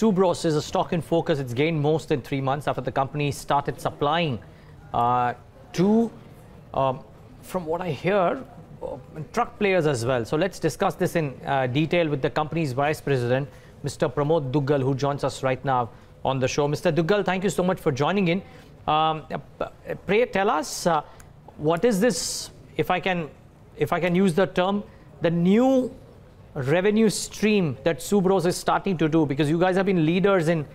Subros is a stock in focus. It's gained most than 3 months after the company started supplying to, from what I hear, truck players as well. So let's discuss this in detail with the company's vice president, Mr. Pramod Duggal, who joins us right now on the show. Mr. Duggal, thank you so much for joining in. Pray tell us what is this, if I can use the term, the new revenue stream that Subros is starting to do, because you guys have been leaders in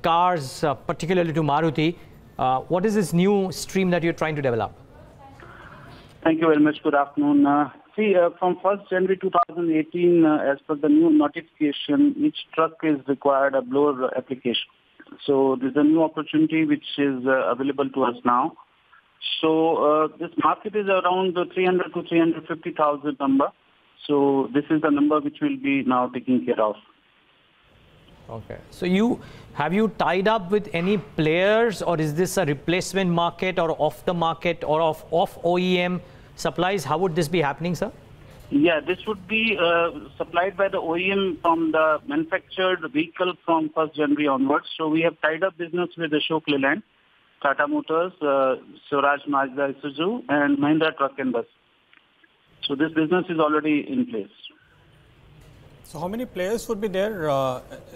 cars, particularly to Maruti. What is this new stream that you're trying to develop? Thank you very much. Good afternoon. From 1st January 2018, as per the new notification, each truck is required a blower application. So there's a new opportunity which is available to us now. So this market is around the 300 to 350,000 number. So this is the number which we'll be now taking care of. Okay. So have you tied up with any players, or is this a replacement market or off the market or off OEM supplies? How would this be happening, sir? Yeah, this would be supplied by the OEM from the manufactured vehicle from 1st January onwards. So we have tied up business with Ashok Leland, Tata Motors, Suraj Majda Isuzu, and Mahindra Truck and Bus. So this business is already in place. So how many players would be there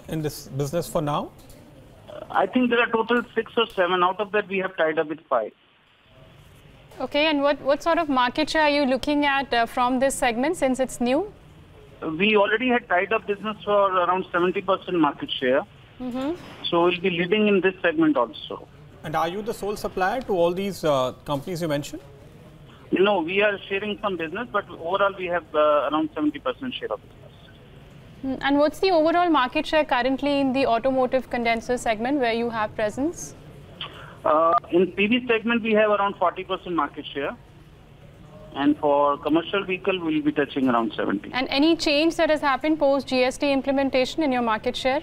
in this business for now? I think there are total 6 or 7. Out of that, we have tied up with 5. Okay, and what sort of market share are you looking at from this segment, since it's new? We already had tied up business for around 70% market share. Mm-hmm. So we'll be leading in this segment also. And are you the sole supplier to all these companies you mentioned? No, we are sharing some business, but overall we have around 70% share of business. And what's the overall market share currently in the automotive condenser segment where you have presence? In PV segment, we have around 40% market share. And for commercial vehicle, we'll be touching around 70%. And any change that has happened post GST implementation in your market share?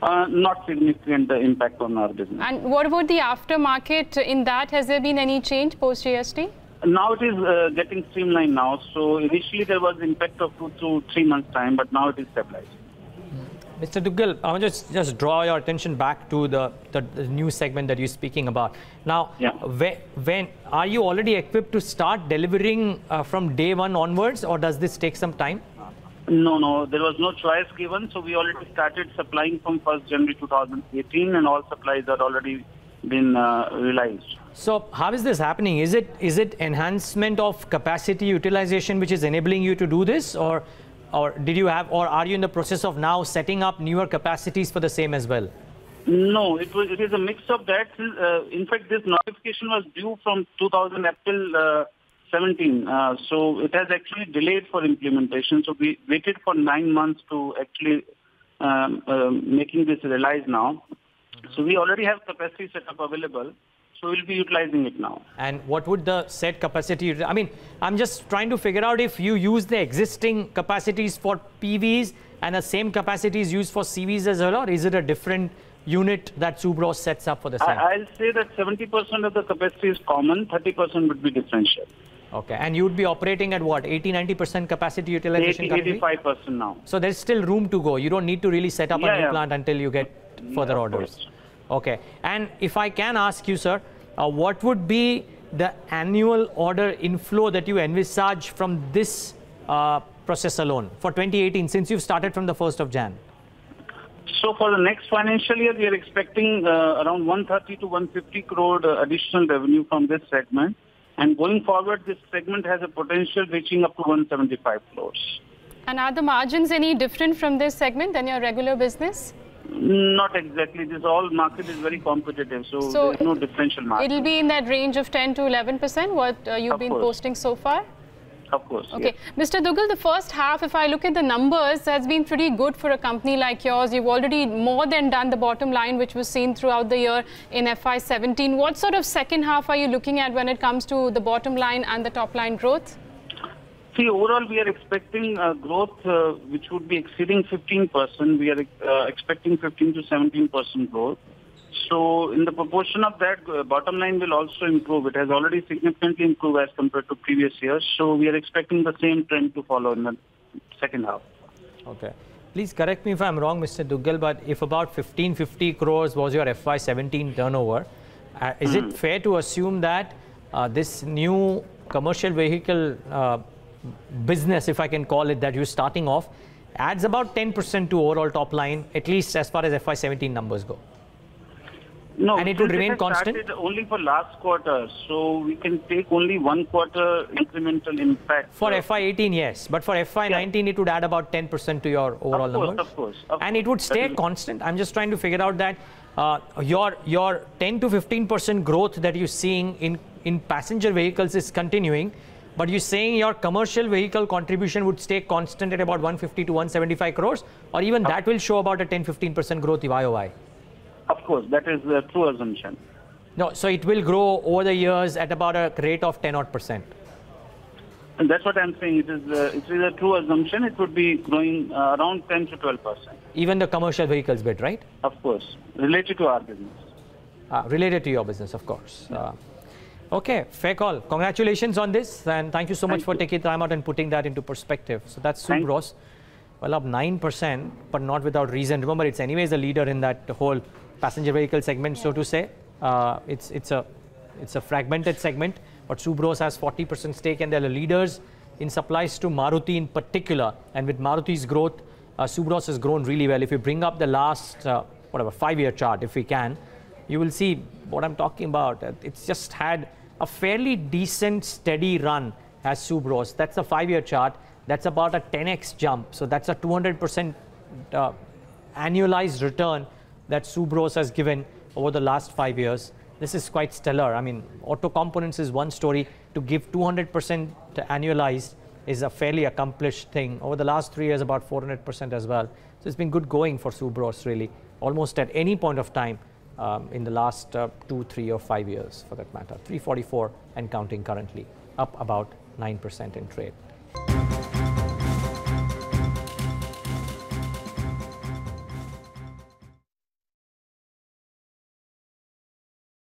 Not significant impact on our business. And what about the aftermarket in that? Has there been any change post GST? Now it is getting streamlined now. So initially there was impact of 2 to 3 months time, but now it is stabilized. Mr. Duggal, I want to just draw your attention back to the new segment that you're speaking about. Now, yeah. When are you already equipped to start delivering from day one onwards, or does this take some time? No, there was no choice given, so we already started supplying from 1st January 2018, and all supplies are already been realized. So how is this happening? Is it enhancement of capacity utilization which is enabling you to do this, or are you in the process of now setting up newer capacities for the same as well? No, it is a mix of that. In fact, this notification was due from April 2017. So it has actually delayed for implementation. So we waited for 9 months to actually making this realized now. Mm-hmm. So we already have capacity set up available. So we'll be utilizing it now. And what would the said capacity? I mean, I'm just trying to figure out if you use the existing capacities for PVs and the same capacities used for CVs as well, or is it a different unit that Subros sets up for the same? I'll say that 70% of the capacity is common, 30% would be differential. Okay, and you'd be operating at what, 80-90% capacity utilization? 85% now. So there's still room to go. You don't need to really set up a new plant until you get further orders. Course. Okay, and if I can ask you, sir, what would be the annual order inflow that you envisage from this process alone for 2018, since you've started from the 1st of Jan? So for the next financial year, we are expecting around 130 to 150 crore additional revenue from this segment. And going forward, this segment has a potential reaching up to 175 crores. And are the margins any different from this segment than your regular business? Not exactly. This all market is very competitive, so there's no differential market. It'll be in that range of 10 to 11%, what you've been posting so far? Of course. Okay. Yes. Mr. Duggal, the first half, if I look at the numbers, has been pretty good for a company like yours. You've already more than done the bottom line, which was seen throughout the year in FY17. What sort of second half are you looking at when it comes to the bottom line and the top line growth? See, overall, we are expecting growth which would be exceeding 15%. We are expecting 15 to 17% growth. So in the proportion of that, bottom line will also improve. It has already significantly improved as compared to previous years. So we are expecting the same trend to follow in the second half. Okay. Please correct me if I'm wrong, Mr. Duggal, but if about 1550 crores was your FY17 turnover, is it fair to assume that this new commercial vehicle business, if I can call it that, you're starting off, adds about 10% to overall top line, at least as far as FY17 numbers go? No, and it would remain constant only for last quarter, so we can take only one quarter incremental impact. For FY18, yes, but for FY19, it would add about 10% to your overall numbers. Of course. And it would stay constant. I'm just trying to figure out that your 10 to 15% growth that you're seeing in passenger vehicles is continuing, but you're saying your commercial vehicle contribution would stay constant at about 150 to 175 crores, or even that will show about a 10-15% growth YOY. Of course, that is the true assumption. No, so it will grow over the years at about a rate of 10-odd%. And that's what I'm saying. It is a true assumption. It would be growing around 10 to 12%. Even the commercial vehicles bit, right? Of course, related to our business. Related to your business, of course. Yeah. Okay, fair call. Congratulations on this, and thank you so much for taking time out and putting that into perspective. So that's Subros, well up 9%, but not without reason. Remember, it's anyways a leader in that whole passenger vehicle segment, so to say. It's a fragmented segment, but Subros has 40% stake and they're the leaders in supplies to Maruti in particular. And with Maruti's growth, Subros has grown really well. If you bring up the last, 5-year chart, if we can, you will see what I'm talking about. It's just had a fairly decent, steady run as Subros. That's a 5-year chart. That's about a 10x jump. So that's a 200% annualized return that Subros has given over the last 5 years. This is quite stellar. I mean, auto components is one story. To give 200% annualized is a fairly accomplished thing. Over the last 3 years, about 400% as well. So it's been good going for Subros, really, almost at any point of time in the last 2, 3 or 5 years, for that matter. 344 and counting currently, up about 9% in trade.